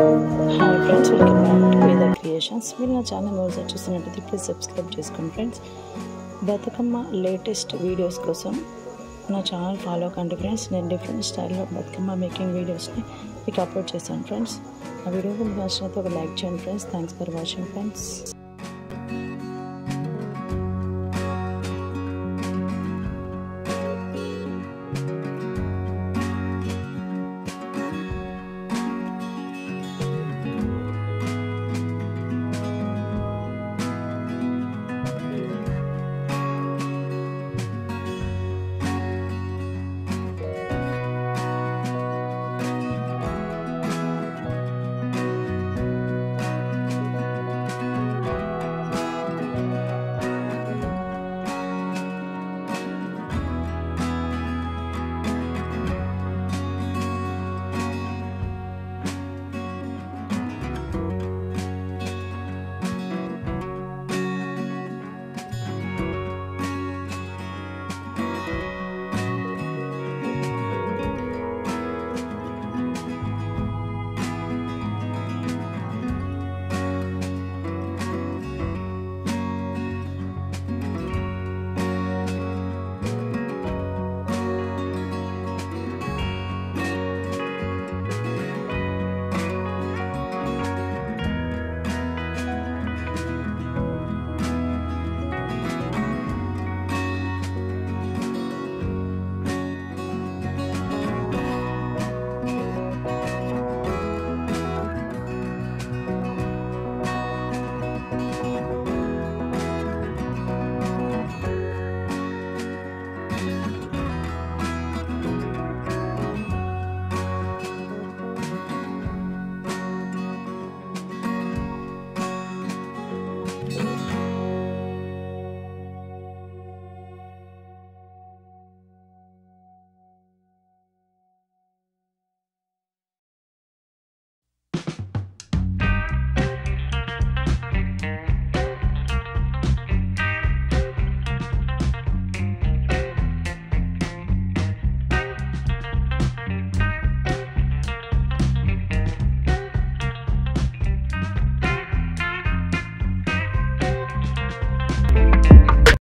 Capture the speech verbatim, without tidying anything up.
Hi friends, welcome back to Vedha Creations. If you are channel, please subscribe to friends. Bathukamma latest videos kosam na channel follow kandi friends. Nenu different style of Bathukamma making videos ni upload chesaru friends. Aa video ku nachinatho oka like cheyan friends. Thanks for watching friends.